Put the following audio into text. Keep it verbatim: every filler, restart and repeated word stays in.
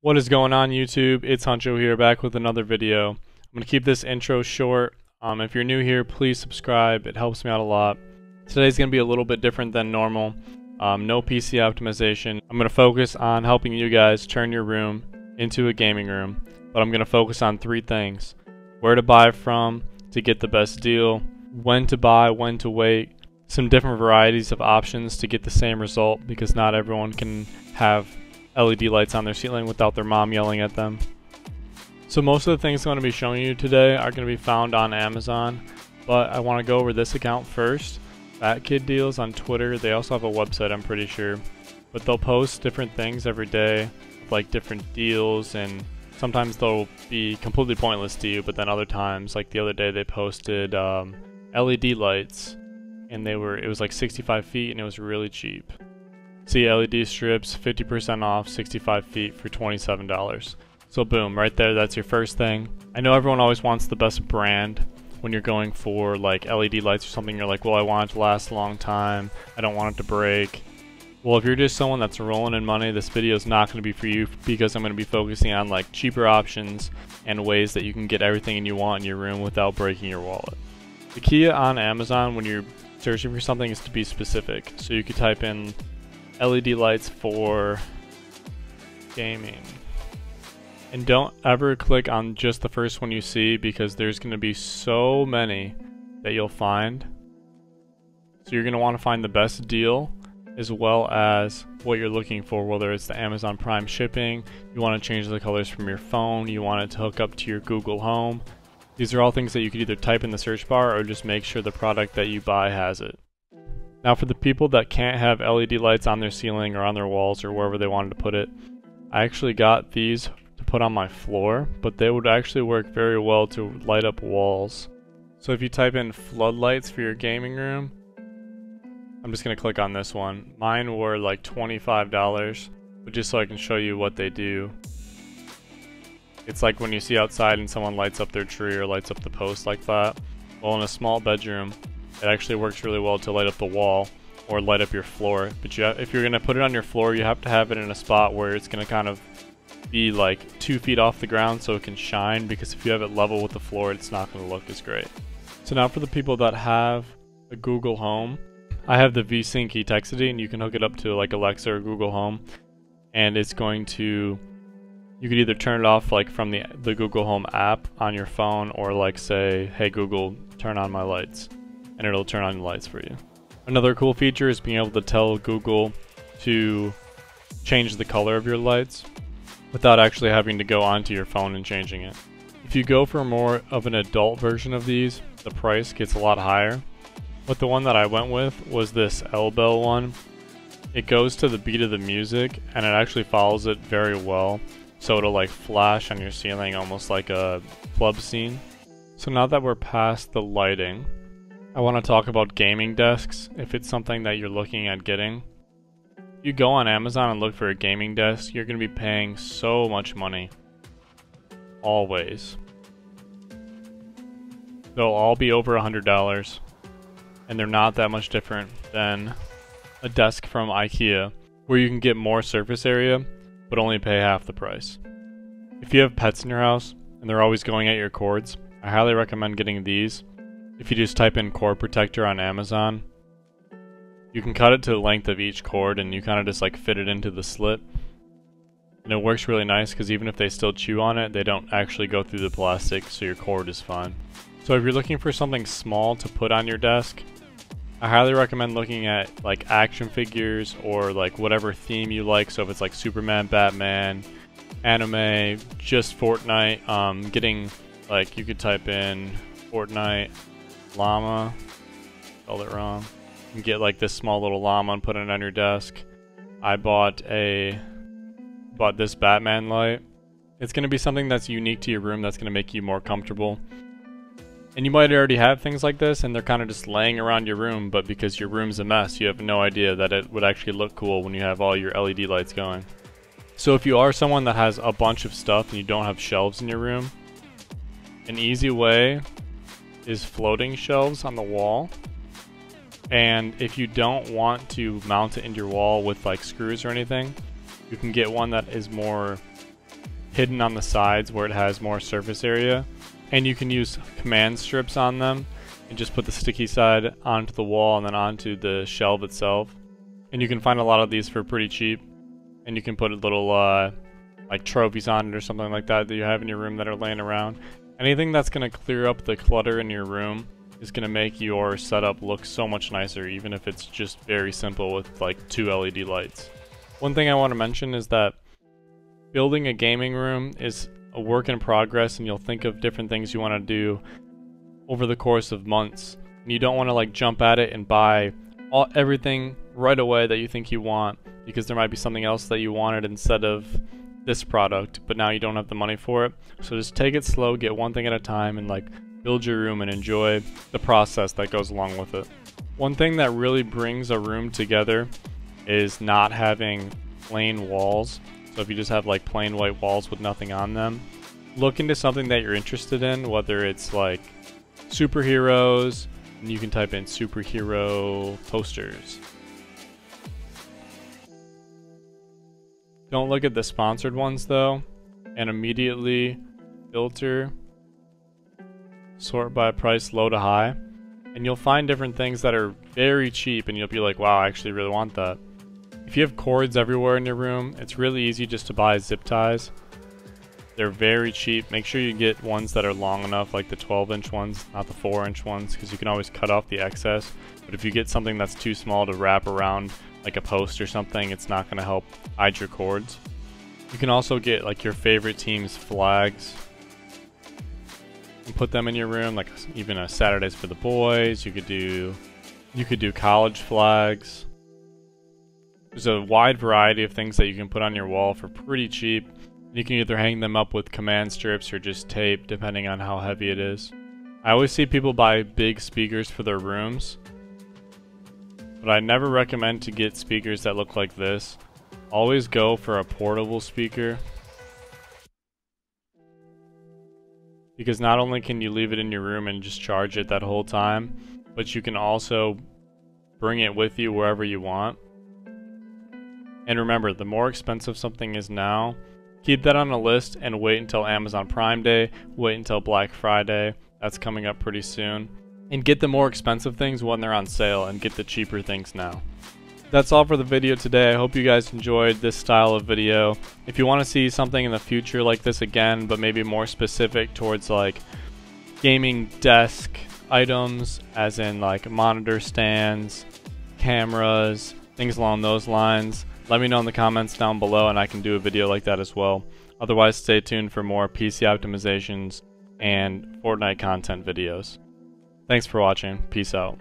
What is going on, YouTube? It's Huncho here, back with another video. I'm going to keep this intro short. Um, if you're new here, please subscribe. It helps me out a lot. Today's going to be a little bit different than normal. Um, no P C optimization. I'm going to focus on helping you guys turn your room into a gaming room. But I'm going to focus on three things. Where to buy from to get the best deal. When to buy, when to wait. Some different varieties of options to get the same result, because not everyone can have L E D lights on their ceiling without their mom yelling at them. So most of the things I'm going to be showing you today are going to be found on Amazon, but I want to go over this account first, BatKidDeals on Twitter. They also have a website, I'm pretty sure, but they'll post different things every day, like different deals, and sometimes they'll be completely pointless to you, but then other times, like the other day, they posted um, L E D lights, and they were it was like sixty-five feet, and it was really cheap. See, L E D strips, fifty percent off, sixty-five feet for twenty-seven dollars. So boom, right there, that's your first thing. I know everyone always wants the best brand when you're going for like L E D lights or something. You're like, well, I want it to last a long time. I don't want it to break. Well, if you're just someone that's rolling in money, this video is not going to be for you, because I'm going to be focusing on like cheaper options and ways that you can get everything you want in your room without breaking your wallet. The key on Amazon when you're searching for something is to be specific. So you could type in L E D lights for gaming, and don't ever click on just the first one you see, because there's going to be so many that you'll find. So you're going to want to find the best deal, as well as what you're looking for, whether it's the Amazon Prime shipping, you want to change the colors from your phone, you want it to hook up to your Google Home. These are all things that you could either type in the search bar or just make sure the product that you buy has it. Now, for the people that can't have L E D lights on their ceiling or on their walls or wherever they wanted to put it, I actually got these to put on my floor, but they would actually work very well to light up walls. So if you type in floodlights for your gaming room, I'm just going to click on this one. Mine were like twenty-five dollars, but just so I can show you what they do. It's like when you see outside and someone lights up their tree or lights up the post like that. Well, in a small bedroom, it actually works really well to light up the wall or light up your floor. But you have, if you're going to put it on your floor, you have to have it in a spot where it's going to kind of be like two feet off the ground so it can shine, because if you have it level with the floor, it's not going to look as great. So now for the people that have a Google Home, I have the VSync Etexity, and you can hook it up to like Alexa or Google Home, and it's going to, you could either turn it off like from the, the Google Home app on your phone, or like say, hey Google, turn on my lights, and it'll turn on the lights for you. Another cool feature is being able to tell Google to change the color of your lights without actually having to go onto your phone and changing it. If you go for more of an adult version of these, the price gets a lot higher. But the one that I went with was this L bell one. It goes to the beat of the music, and it actually follows it very well. So it'll like flash on your ceiling, almost like a club scene. So now that we're past the lighting, I want to talk about gaming desks, if it's something that you're looking at getting. If you go on Amazon and look for a gaming desk, you're going to be paying so much money. Always. They'll all be over one hundred dollars, and they're not that much different than a desk from IKEA, where you can get more surface area, but only pay half the price. If you have pets in your house, and they're always going at your cords, I highly recommend getting these. If you just type in cord protector on Amazon, you can cut it to the length of each cord, and you kind of just like fit it into the slit. And it works really nice, because even if they still chew on it, they don't actually go through the plastic, so your cord is fine. So if you're looking for something small to put on your desk, I highly recommend looking at like action figures or like whatever theme you like. So if it's like Superman, Batman, anime, just Fortnite, um, getting like, you could type in Fortnite llama, spelled it wrong. You can get like this small little llama and put it on your desk. I bought a bought this Batman light. It's going to be something that's unique to your room, that's going to make you more comfortable. And you might already have things like this, and they're kind of just laying around your room, but because your room's a mess, you have no idea that it would actually look cool when you have all your L E D lights going. So if you are someone that has a bunch of stuff and you don't have shelves in your room, an easy way is floating shelves on the wall. And if you don't want to mount it into your wall with like screws or anything, you can get one that is more hidden on the sides where it has more surface area, and you can use command strips on them and just put the sticky side onto the wall and then onto the shelf itself. And you can find a lot of these for pretty cheap, and you can put a little uh, like trophies on it or something like that that you have in your room that are laying around. Anything that's going to clear up the clutter in your room is going to make your setup look so much nicer, even if it's just very simple with like two L E D lights. One thing I want to mention is that building a gaming room is a work in progress, and you'll think of different things you want to do over the course of months. And you don't want to like jump at it and buy all, everything right away that you think you want, because there might be something else that you wanted instead of this product, but now you don't have the money for it. So just take it slow, get one thing at a time, and like build your room and enjoy the process that goes along with it. One thing that really brings a room together is not having plain walls. So if you just have like plain white walls with nothing on them, look into something that you're interested in, whether it's like superheroes, and you can type in superhero posters. Don't look at the sponsored ones though, and immediately filter, sort by price low to high, and you'll find different things that are very cheap, and you'll be like, wow, I actually really want that. If you have cords everywhere in your room, it's really easy just to buy zip ties. They're very cheap. Make sure you get ones that are long enough, like the twelve inch ones, not the four inch ones, because you can always cut off the excess. But if you get something that's too small to wrap around like a post or something, it's not going to help hide your cords. You can also get like your favorite team's flags and put them in your room, like even a Saturdays for the Boys. You could do you could do college flags. There's a wide variety of things that you can put on your wall for pretty cheap. You can either hang them up with command strips or just tape, depending on how heavy it is. I always see people buy big speakers for their rooms, but I never recommend to get speakers that look like this. Always go for a portable speaker, because not only can you leave it in your room and just charge it that whole time, but you can also bring it with you wherever you want. And remember, the more expensive something is now, keep that on a list and wait until Amazon Prime Day, wait until Black Friday, that's coming up pretty soon. And get the more expensive things when they're on sale, and get the cheaper things now. That's all for the video today. I hope you guys enjoyed this style of video. If you want to see something in the future like this again, but maybe more specific towards like gaming desk items, as in like monitor stands, cameras, things along those lines, let me know in the comments down below and I can do a video like that as well. Otherwise, stay tuned for more P C optimizations and Fortnite content videos. Thanks for watching. Peace out.